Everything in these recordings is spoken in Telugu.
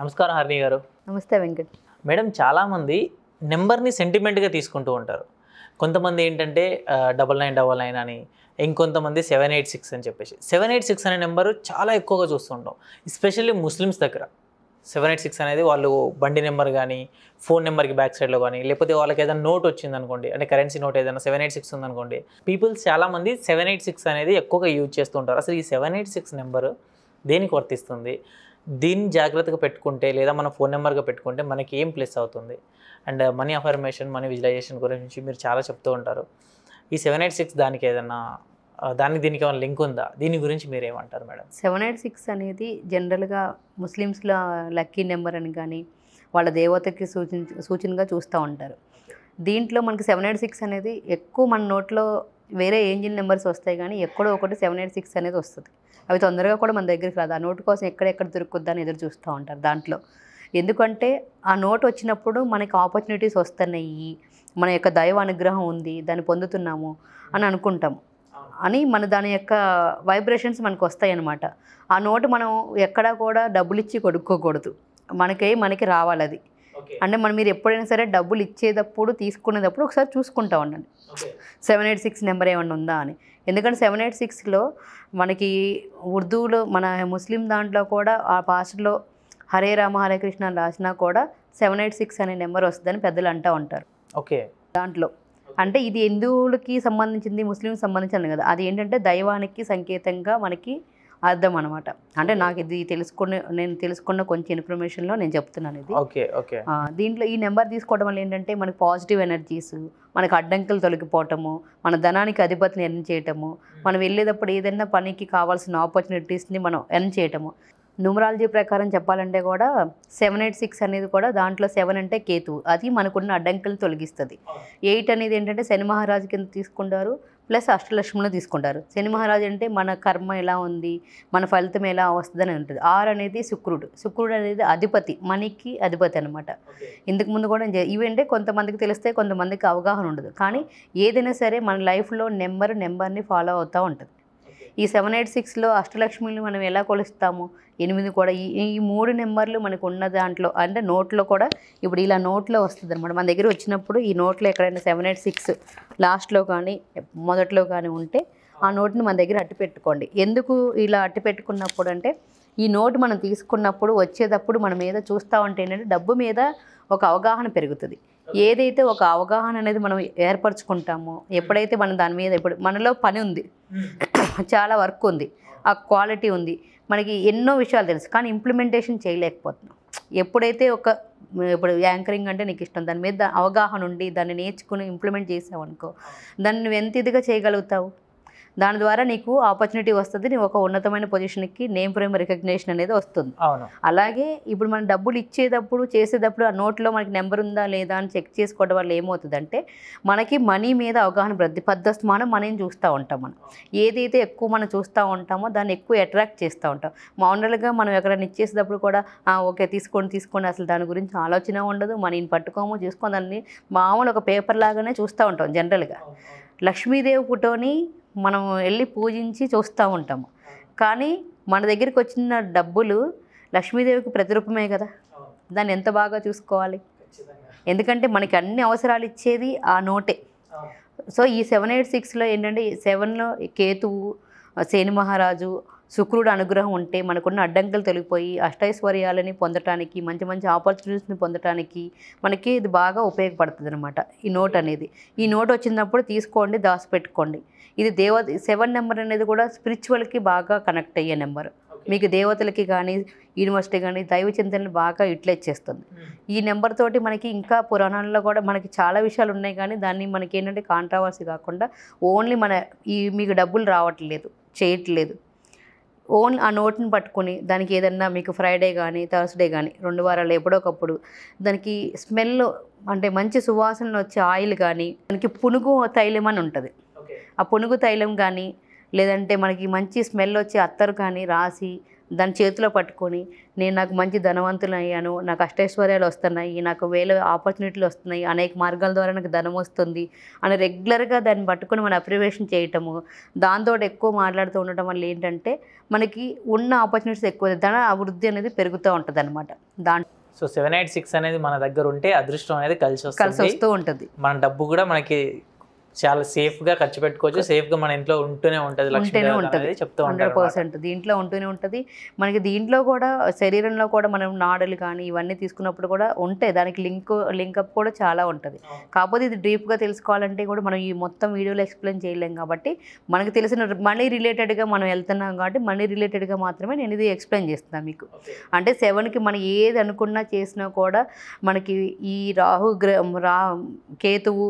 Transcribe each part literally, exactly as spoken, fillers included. నమస్కారం హర్ని గారు. నమస్తే వెంకట్ మేడం. చాలా మంది నెంబర్ ని సెంటిమెంట్ గా తీసుకుంటూ ఉంటారు. కొంతమంది ఏంటంటే డబల్ నైన్ డబల్ నైన్ అని, ఇంకొంతమంది సెవెన్ ఎయిట్ సిక్స్ అని చెప్పేసి సెవెన్ ఎయిట్ సిక్స్ అనే నెంబరు చాలా ఎక్కువగా చూస్తుంటాం. ఎస్పెషల్లీ ముస్లిమ్స్ దగ్గర సెవెన్ ఎయిట్ సిక్స్ అనేది వాళ్ళు బండి నెంబర్ కానీ, ఫోన్ నెంబర్కి బ్యాక్ సైడ్లో కానీ, లేకపోతే వాళ్ళకి ఏదైనా నోట్ వచ్చిందనుకోండి, అంటే కరెన్సీ నోట్ ఏదైనా సెవెన్ ఎయిట్ సిక్స్ ఉందనుకోండి, పీపుల్స్ చాలామంది సెవెన్ ఎయిట్ సిక్స్ అనేది ఎక్కువగా యూజ్ చేస్తుంటారు. అసలు ఈ సెవెన్ ఎయిట్ సిక్స్ నెంబరు దేనికి వర్తిస్తుంది? దీన్ని జాగ్రత్తగా పెట్టుకుంటే లేదా మన ఫోన్ నెంబర్గా పెట్టుకుంటే మనకి ఏం ప్లస్ అవుతుంది? And money affirmation, money visualisation గురించి మీరు చాలా చెప్తూ ఉంటారు. ఈ సెవెన్ ఎయిట్ సిక్స్ దానికి ఏదన్నా దానికి దీనికి ఏమైనా లింక్ ఉందా? దీని గురించి మీరు ఏమంటారు మేడం? సెవెన్ ఎయిట్ సిక్స్ అనేది జనరల్గా ముస్లిమ్స్ల లక్కీ నెంబర్ అని కానీ, వాళ్ళ దేవతకి సూచించ సూచనగా చూస్తూ ఉంటారు. దీంట్లో మనకి సెవెన్ ఎయిట్ సిక్స్ అనేది ఎక్కువ మన నోట్లో వేరే ఏంజిల్ నెంబర్స్ వస్తాయి, కానీ ఎక్కడో ఒకటి సెవెన్ ఎయిట్ సిక్స్ అనేది వస్తుంది. అవి తొందరగా కూడా మన దగ్గరికి రాదు. ఆ నోటు కోసం ఎక్కడెక్కడ దొరుకుద్దని ఎదురు చూస్తూ ఉంటారు దాంట్లో. ఎందుకంటే ఆ నోట్ వచ్చినప్పుడు మనకి ఆపర్చునిటీస్ వస్తున్నాయి, మన యొక్క దైవ అనుగ్రహం ఉంది, దాన్ని పొందుతున్నాము అని అనుకుంటాము అని మన దాని యొక్క వైబ్రేషన్స్ మనకు వస్తాయన్నమాట. ఆ నోటు మనం ఎక్కడా కూడా డబ్బులు ఇచ్చి కొనుక్కోకూడదు, మనకే మనకి రావాలి అది. అంటే మనం మీరు ఎప్పుడైనా సరే డబ్బులు ఇచ్చేటప్పుడు తీసుకునేటప్పుడు ఒకసారి చూసుకుంటూ ఉండండి సెవెన్ ఎయిట్ సిక్స్ నెంబర్ ఏమైనా ఉందా అని. ఎందుకంటే సెవెన్ ఎయిట్ సిక్స్లో మనకి ఉర్దూలో, మన ముస్లిం దాంట్లో కూడా ఆ భాషలో హరే రామ హరే కృష్ణ అని రాసినా కూడా సెవెన్ ఎయిట్ సిక్స్ అనే నెంబర్ వస్తుందని పెద్దలు అంటూ ఉంటారు. ఓకే, దాంట్లో అంటే ఇది హిందువులకి సంబంధించింది, ముస్లింకి సంబంధించింది కదా. అది ఏంటంటే దైవానికి సంకేతంగా మనకి అర్థం అనమాట. అంటే నాకు ఇది తెలుసుకునే నేను తెలుసుకున్న కొంచెం ఇన్ఫర్మేషన్లో నేను చెప్తున్నాను ఇది. ఓకే ఓకే దీంట్లో ఈ నెంబర్ తీసుకోవడం వల్ల ఏంటంటే మనకి పాజిటివ్ ఎనర్జీస్, మనకు అడ్డంకులు తొలగిపోవటము, మన ధనానికి అధిపతిని ఎర్న్ చేయటము, మనం వెళ్ళేటప్పుడు ఏదైనా పనికి కావాల్సిన ఆపర్చునిటీస్ని మనం ఎర్న్ చేయటము. న్యూమరాలజీ ప్రకారం చెప్పాలంటే కూడా సెవెన్ ఎయిట్ సిక్స్ అనేది కూడా దాంట్లో సెవెన్ అంటే కేతువు, అది మనకున్న అడ్డంకులను తొలగిస్తుంది. ఎయిట్ అనేది ఏంటంటే శని మహారాజు కింద తీసుకుంటారు, ప్లస్ అష్టలక్ష్మిలో తీసుకుంటారు. శని మహారాజు అంటే మన కర్మ ఎలా ఉంది, మన ఫలితం ఎలా వస్తుందని ఉంటుంది. ఆరు అనేది శుక్రుడు, శుక్రుడు అనేది అధిపతి, మనీకి అధిపతి అనమాట. ఇంతకు ముందు కూడా ఇవేంటే కొంతమందికి తెలిస్తే కొంతమందికి అవగాహన ఉండదు, కానీ ఏదైనా సరే మన లైఫ్లో నెంబర్ నెంబర్ని ఫాలో అవుతూ ఉంటుంది. ఈ సెవెన్ ఎయిట్ సిక్స్లో అష్టలక్ష్మిని మనం ఎలా కొలుస్తాము, ఎనిమిది కూడా ఈ ఈ మూడు నెంబర్లు మనకు ఉన్న దాంట్లో, అంటే నోట్లో కూడా ఇప్పుడు ఇలా నోట్లో వస్తుంది అనమాట. మన దగ్గర వచ్చినప్పుడు ఈ నోట్లో ఎక్కడైనా సెవెన్ ఎయిట్ సిక్స్ లాస్ట్లో కానీ మొదట్లో కానీ ఉంటే ఆ నోట్ని మన దగ్గర అట్టి పెట్టుకోండి. ఎందుకు ఇలా అట్టి పెట్టుకున్నప్పుడు అంటే ఈ నోటు మనం తీసుకున్నప్పుడు వచ్చేటప్పుడు మనం ఏదో చూస్తూ ఉంటే ఏంటంటే డబ్బు మీద ఒక అవగాహన పెరుగుతుంది. ఏదైతే ఒక అవగాహన అనేది మనం ఏర్పరచుకుంటామో, ఎప్పుడైతే మనం దాని మీద ఇప్పుడు మనలో పని ఉంది, చాలా వర్క్ ఉంది, ఆ క్వాలిటీ ఉంది, మనకి ఎన్నో విషయాలు తెలుసు, కానీ ఇంప్లిమెంటేషన్ చేయలేకపోతున్నాం. ఎప్పుడైతే ఒక ఇప్పుడు యాంకరింగ్ అంటే నీకు ఇష్టం, దాని మీద అవగాహన ఉండి దాన్ని నేర్చుకుని ఇంప్లిమెంట్ చేసావు అనుకో, దాన్ని నువ్వు ఎంత ఇదిగా చేయగలుగుతావు. దాని ద్వారా నీకు ఆపర్చునిటీ వస్తుంది, నువ్వు ఒక ఉన్నతమైన పొజిషన్కి నేమ్ ఫ్రేమ్ రికగ్నేషన్ అనేది వస్తుంది. అలాగే ఇప్పుడు మనం డబ్బులు ఇచ్చేటప్పుడు చేసేటప్పుడు ఆ నోట్లో మనకి నెంబర్ ఉందా లేదా అని చెక్ చేసుకోవడం వల్ల ఏమవుతుందంటే మనకి మనీ మీద అవగాహన ప్రతి పద్ధస్మానం మనీని చూస్తూ ఉంటాం. మనం ఏదైతే ఎక్కువ మనం చూస్తూ ఉంటామో దాన్ని ఎక్కువ అట్రాక్ట్ చేస్తూ ఉంటాం. మామూలుగా మనం ఎక్కడైనా ఇచ్చేసేటప్పుడు కూడా ఓకే తీసుకోండి తీసుకోండి అసలు దాని గురించి ఆలోచన ఉండదు, మనీని పట్టుకోము చూసుకోము, దాన్ని మామూలు ఒక పేపర్ లాగానే చూస్తూ ఉంటాం. జనరల్గా లక్ష్మీదేవి ఫోటోని మనం వెళ్ళి పూజించి చూస్తూ ఉంటాము, కానీ మన దగ్గరికి వచ్చిన డబ్బులు లక్ష్మీదేవికి ప్రతిరూపమే కదా, దాన్ని ఎంత బాగా చూసుకోవాలి. ఎందుకంటే మనకి అన్ని అవసరాలు ఇచ్చేది ఆ నోటే. సో ఈ సెవెన్ ఎయిట్ సిక్స్లో ఏంటంటే సెవెన్లో కేతువు, శని మహారాజు, శుక్రుడు అనుగ్రహం ఉంటే మనకున్న అడ్డంకులు తొలగిపోయి అష్టైశ్వర్యాలని పొందటానికి, మంచి మంచి ఆపర్చునిటీస్ని పొందటానికి మనకి ఇది బాగా ఉపయోగపడుతుంది అనమాట. ఈ నోట్ అనేది ఈ నోట్ వచ్చినప్పుడు తీసుకోండి, దాచిపెట్టుకోండి. ఇది దేవ సెవెన్ నెంబర్ అనేది కూడా స్పిరిచువల్కి బాగా కనెక్ట్ అయ్యే నెంబర్. మీకు దేవతలకి కానీ, యూనివర్సిటీ కానీ, దైవ చింతనని బాగా యూటిలైజ్ చేస్తుంది ఈ నెంబర్ తోటి. మనకి ఇంకా పురాణాల్లో కూడా మనకి చాలా విషయాలు ఉన్నాయి, కానీ దాన్ని మనకి ఏంటంటే కాంట్రవర్సీ కాకుండా ఓన్లీ మన ఈ మీకు డబ్బులు రావట్లేదు చేయట్లేదు, ఓన్ ఆ నోట్ని పట్టుకుని దానికి ఏదన్నా మీకు ఫ్రైడే కానీ థర్స్డే కానీ రెండు వారాలు ఎప్పుడోకప్పుడు దానికి స్మెల్ అంటే మంచి సువాసనలు వచ్చే ఆయిల్ కానీ, దానికి పునుగు తైలం అని ఉంటుంది, ఆ పునుగు తైలం కానీ, లేదంటే మనకి మంచి స్మెల్ వచ్చే అత్తరు కానీ రాసి దాని చేతిలో పట్టుకొని నేను నాకు మంచి ధనవంతుని అయ్యాను, నాకు అష్టైశ్వర్యాలు వస్తున్నాయి, నాకు వేల ఆపర్చునిటీలు వస్తున్నాయి, అనేక మార్గాల ద్వారా నాకు ధనం వస్తుంది అని రెగ్యులర్గా దాన్ని పట్టుకొని మనం అప్రివేషన్ చేయటము, దాంతో ఎక్కువ మాట్లాడుతూ ఉండటం వల్ల ఏంటంటే మనకి ఉన్న ఆపర్చునిటీస్ ఎక్కువ, ధన అభివృద్ధి అనేది పెరుగుతూ ఉంటుంది అనమాట. దాంట్లో సో సెవెన్ ఎయిట్ సిక్స్ అనేది మన దగ్గర ఉంటే అదృష్టం అనేది కలిసి వస్తుంది, కలిసి వస్తూ ఉంటుంది. మన డబ్బు కూడా మనకి చాలా సేఫ్గా ఖర్చు పెట్టుకోవచ్చు, సేఫ్గా మన ఇంట్లో ఉంటూనే ఉంటుంది, ఉంటూనే ఉంటుంది చెప్తూ హండ్రెడ్ పర్సెంట్ దీంట్లో ఉంటూనే ఉంటుంది. మనకి దీంట్లో కూడా శరీరంలో కూడా మనం నాడులు కానీ ఇవన్నీ తీసుకున్నప్పుడు కూడా ఉంటాయి, దానికి లింక్ లింకప్ కూడా చాలా ఉంటుంది. కాకపోతే ఇది డీప్గా తెలుసుకోవాలంటే కూడా మనం ఈ మొత్తం వీడియోలో ఎక్స్ప్లెయిన్ చేయలేం, కాబట్టి మనకు తెలిసిన మనీ రిలేటెడ్గా మనం వెళ్తున్నాం కాబట్టి మనీ రిలేటెడ్గా మాత్రమే నేను ఇది ఎక్స్ప్లెయిన్ చేస్తున్నాను మీకు. అంటే సెవెన్కి మనం ఏది అనుకున్నా చేసినా కూడా మనకి ఈ రాహు గ్రహ రా కేతువు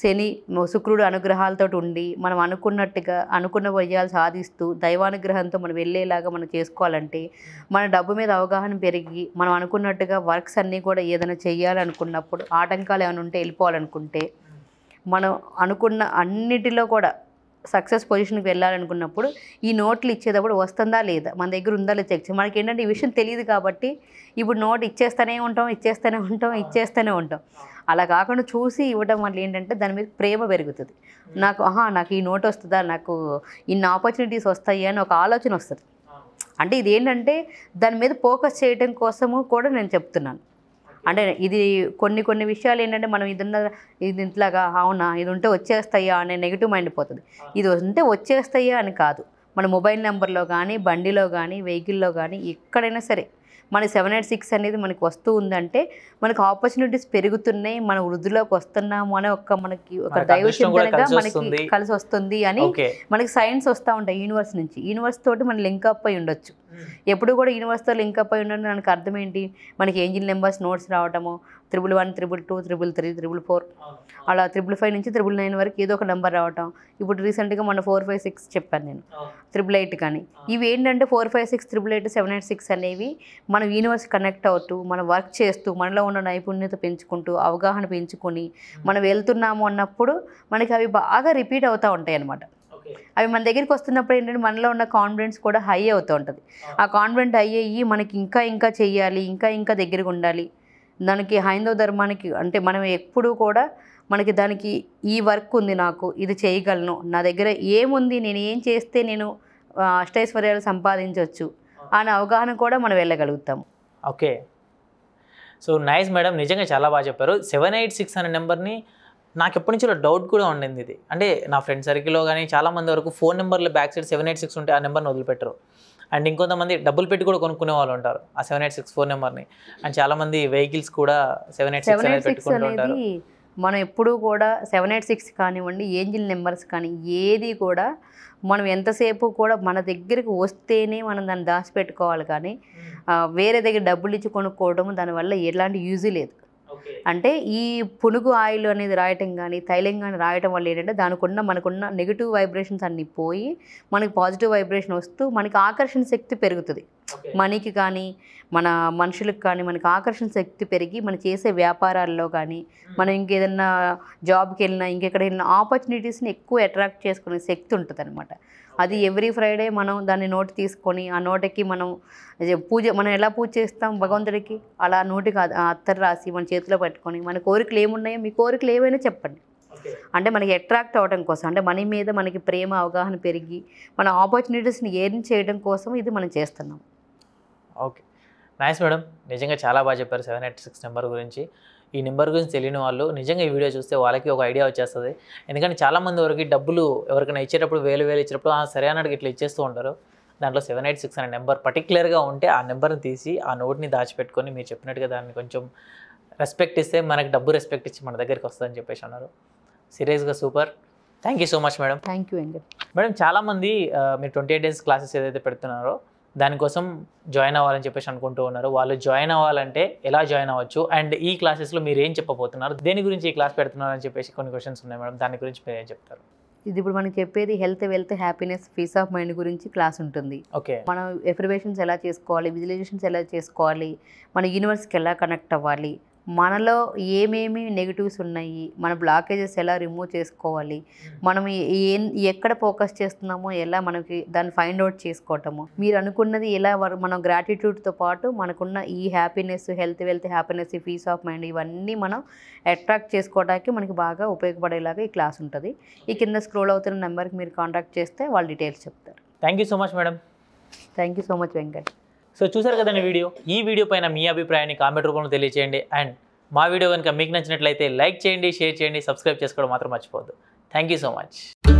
శని శుక్రుడు అనుగ్రహాలతో ఉండి మనం అనుకున్నట్టుగా అనుకున్న విజయాలు సాధిస్తూ దైవానుగ్రహంతో మనం వెళ్ళేలాగా మనం చేసుకోవాలంటే మన డబ్బు మీద అవగాహన పెరిగి మనం అనుకున్నట్టుగా వర్క్స్ అన్నీ కూడా ఏదైనా చేయాలనుకున్నప్పుడు ఆటంకాలు ఏమైనా ఉంటే వెళ్ళిపోవాలనుకుంటే మనం అనుకున్న అన్నిటిలో కూడా సక్సెస్ పొజిషన్కి వెళ్ళాలనుకున్నప్పుడు ఈ నోట్లు ఇచ్చేటప్పుడు వస్తుందా లేదా మన దగ్గర ఉందా లేదా చెక్ చేయాలి. మనకి ఏంటంటే ఈ విషయం తెలియదు కాబట్టి ఇప్పుడు నోట్ ఇచ్చేస్తూనే ఉంటాం ఇచ్చేస్తూనే ఉంటాం ఇచ్చేస్తూనే ఉంటాం అలా కాకుండా చూసి ఇవ్వడం వల్ల ఏంటంటే దాని మీద ప్రేమ పెరుగుతుంది. నాకు ఆహా నాకు ఈ నోట్ వస్తుందా, నాకు ఇన్ని ఆపర్చునిటీస్ వస్తాయి అని ఒక ఆలోచన వస్తుంది. అంటే ఇది ఏంటంటే దాని మీద ఫోకస్ చేయడం కోసము కూడా నేను చెప్తున్నాను. అంటే ఇది కొన్ని కొన్ని విషయాలు ఏంటంటే మనం ఇది ఉన్న ఇది ఇంట్లాగా అవునా ఇది ఉంటే వచ్చేస్తాయా అనే నెగిటివ్ మైండ్ పోతుంది. ఇది ఉంటే వచ్చేస్తాయా అని కాదు, మన మొబైల్ నెంబర్లో కానీ బండిలో కానీ వెహికల్లో కానీ ఎక్కడైనా సరే మన సెవెన్ ఎయిట్ సిక్స్ అనేది మనకు వస్తూ ఉందంటే మనకు ఆపర్చునిటీస్ పెరుగుతున్నాయి, మన వృద్ధిలోకి వస్తున్నాము అనే ఒక మనకి ఒక దైవ చింతనగా మనకి కలిసి వస్తుంది అని మనకి సైన్స్ వస్తూ ఉంటాయి యూనివర్స్ నుంచి. యూనివర్స్ తోటి మనం లింక్అప్ అయి ఉండొచ్చు. ఎప్పుడు కూడా యూనివర్స్తో లింక్అప్ అయి ఉండడం దానికి అర్థం ఏంటి, మనకి ఏంజిల్ నెంబర్స్ నోట్స్ రావడము triple one triple two triple three triple four అలా త్రిబుల్ ఫైవ్ నుంచి త్రిబుల్ నైన్ వరకు ఏదో ఒక నెంబర్ రావటం. ఇప్పుడు రీసెంట్గా మన ఫోర్ ఫైవ్ సిక్స్ చెప్పాను నేను, త్రిబుల్ ఎయిట్ కానీ ఇవి ఏంటంటే four five six triple eight seven eight six అనేవి మనం యూనివర్స్ కనెక్ట్ అవుతూ మనం వర్క్ చేస్తూ మనలో ఉన్న నైపుణ్యత పెంచుకుంటూ అవగాహన పెంచుకొని మనం వెళ్తున్నాము అన్నప్పుడు మనకి అవి బాగా రిపీట్ అవుతూ ఉంటాయి అన్నమాట. అవి మన దగ్గరికి వస్తున్నప్పుడు ఏంటంటే మనలో ఉన్న కాన్ఫిడెన్స్ కూడా హై అవుతూ ఉంటుంది. ఆ కాన్ఫిడెంట్ హై అయ్యి మనకి ఇంకా ఇంకా చేయాలి, ఇంకా ఇంకా దగ్గరగా ఉండాలి, దానికి హైందవ ధర్మానికి అంటే మనం ఎప్పుడూ కూడా మనకి దానికి ఈ వర్క్ ఉంది, నాకు ఇది చేయగలను, నా దగ్గర ఏముంది, నేను ఏం చేస్తే నేను అష్టైశ్వర్యాలు సంపాదించవచ్చు అనే అవగాహన కూడా మనం వెళ్ళగలుగుతాము. ఓకే సో నైస్ మేడం, నిజంగా చాలా బాగా చెప్పారు. సెవెన్ ఎయిట్ సిక్స్ అనే నెంబర్ని నాకు ఎప్పటి నుంచో డౌట్ కూడా ఉండింది. ఇది అంటే నా ఫ్రెండ్ సర్కిల్లో కానీ చాలామంది వరకు ఫోన్ నెంబర్లో back side seven eight six ఉంటే ఆ నెంబర్ని వదిలిపెట్టరు. అండ్ ఇంకొంతమంది డబ్బులు పెట్టి కూడా కొనుక్కునే వాళ్ళు ఉంటారు ఆ సెవెన్ ఎయిట్ సిక్స్ ఫోన్ నెంబర్ని. అండ్ చాలామంది వెహికల్స్ కూడా సెవెన్ ఎయిట్ సిక్స్ అనేది పెట్టుకుంటూ ఉంటారు. మనం ఎప్పుడూ కూడా సెవెన్ ఎయిట్ సిక్స్ కానివ్వండి ఏంజిల్ నెంబర్స్ కానీ ఏది కూడా మనం ఎంతసేపు కూడా మన దగ్గరికి వస్తేనే మనం దాన్ని దాచిపెట్టుకోవాలి కానీ వేరే దగ్గర డబ్బులు ఇచ్చి కొనుక్కోవడం దానివల్ల ఎలాంటి యూజ్ లేదు. అంటే ఈ పునుగు ఆయిల్ అనేది రాయటం కానీ తైలం కానీ రాయటం వల్ల ఏంటంటే దానికున్న మనకున్న నెగిటివ్ వైబ్రేషన్స్ అన్నీ పోయి మనకి పాజిటివ్ వైబ్రేషన్ వస్తూ మనకి ఆకర్షణ శక్తి పెరుగుతుంది. మనీకి కానీ మన మనుషులకు కానీ మనకి ఆకర్షణ శక్తి పెరిగి మనం చేసే వ్యాపారాల్లో కానీ మనం ఇంకేదన్నా జాబ్కి వెళ్ళినా ఇంకెక్కడ వెళ్ళినా ఆపర్చునిటీస్ని ఎక్కువ అట్రాక్ట్ చేసుకునే శక్తి ఉంటుంది అనమాట. అది ఎవ్రీ ఫ్రైడే మనం దాన్ని నోటు తీసుకొని ఆ నోటకి మనం పూజ మనం ఎలా పూజ చేస్తాం భగవంతుడికి అలా నోటికి అత్తరు రాసి మన చేతిలో పెట్టుకొని మన కోరికలు ఏమున్నాయో మీ కోరికలు ఏవైనా చెప్పండి. అంటే మనకి అట్రాక్ట్ అవ్వడం కోసం అంటే మనీ మీద మనకి ప్రేమ అవగాహన పెరిగి మన ఆపర్చునిటీస్ని ఎర్న్ చేయడం కోసం ఇది మనం చేస్తున్నాం. ఓకే నైస్ మేడం, నిజంగా చాలా బాగా చెప్పారు సెవెన్ ఎయిట్ సిక్స్ నెంబర్ గురించి. ఈ నెంబర్ గురించి తెలియని వాళ్ళు నిజంగా ఈ వీడియో చూస్తే వాళ్ళకి ఒక ఐడియా వచ్చేస్తుంది. ఎందుకంటే చాలామంది వరకు డబ్బులు ఎవరికైనా ఇచ్చేటప్పుడు వేలు వేలు ఇచ్చేటప్పుడు సరే అన్నట్టు ఇట్లా ఇచ్చేస్తూ ఉంటారు. దాంట్లో సెవెన్ ఎయిట్ సిక్స్ అనే నెంబర్ పర్టికులర్గా ఉంటే ఆ నెంబర్ని తీసి ఆ నోట్ని దాచిపెట్టుకొని మీరు చెప్పినట్టుగా దాన్ని కొంచెం రెస్పెక్ట్ ఇస్తే మనకు డబ్బు రెస్పెక్ట్ ఇచ్చి మన దగ్గరికి వస్తుందని చెప్పేసి అన్నారు. సీరియస్గా super, thank you so much madam. Thank you అండి మేడం. చాలామంది మీరు ట్వంటీ ఎయిట్ డేస్ క్లాసెస్ ఏదైతే పెడుతున్నారో దానికోసం జాయిన్ అవ్వాలని చెప్పేసి అనుకుంటూ ఉన్నారు. వాళ్ళు జాయిన్ అవ్వాలంటే ఎలా జాయిన్ అవ్వచ్చు అండ్ ఈ క్లాసెస్లో మీరు ఏం చెప్పబోతున్నారు, దేని గురించి ఈ క్లాస్ పెడుతున్నారు అని చెప్పేసి కొన్ని క్వశ్చన్స్ ఉన్నాయి మేడం, దాని గురించి మీరు ఏం చెప్తారు? ఇది ఇప్పుడు మనం చెప్పేది health wealth happiness peace of mind గురించి క్లాస్ ఉంటుంది. ఓకే మనం ఎఫర్మేషన్స్ ఎలా చేసుకోవాలి, విజువలైజేషన్స్ ఎలా చేసుకోవాలి, మన యూనివర్స్కి ఎలా కనెక్ట్ అవ్వాలి, మనలో ఏమేమి నెగటివ్స్ ఉన్నాయి, మన బ్లాకేజెస్ ఎలా రిమూవ్ చేసుకోవాలి, మనం ఏ ఎక్కడ ఫోకస్ చేస్తున్నామో ఎలా మనకి దాన్ని ఫైండ్ అవుట్ చేసుకోవటము, మీరు అనుకున్నది ఎలా మనం గ్రాటిట్యూడ్తో పాటు మనకున్న ఈ happiness, health wealth happiness, peace of mind ఇవన్నీ మనం అట్రాక్ట్ చేసుకోవడానికి మనకి బాగా ఉపయోగపడేలాగా ఈ క్లాస్ ఉంటుంది. ఈ కింద స్క్రోల్ అవుతున్న నెంబర్కి మీరు కాంటాక్ట్ చేస్తే వాళ్ళు డీటెయిల్స్ చెప్తారు. Thank you so much madam. Thank you so much Venkat. So చూసారు కదండి వీడియో. ఈ వీడియో పైన మీ అభిప్రాయాన్ని కామెంట్ రూపంలో తెలియచేయండి. అండ్ మా వీడియో కనుక మీకు నచ్చినట్లయితే లైక్ చేయండి, షేర్ చేయండి, సబ్స్క్రైబ్ చేసుకోవడం మాత్రం మర్చిపోవద్దు. Thank you so much.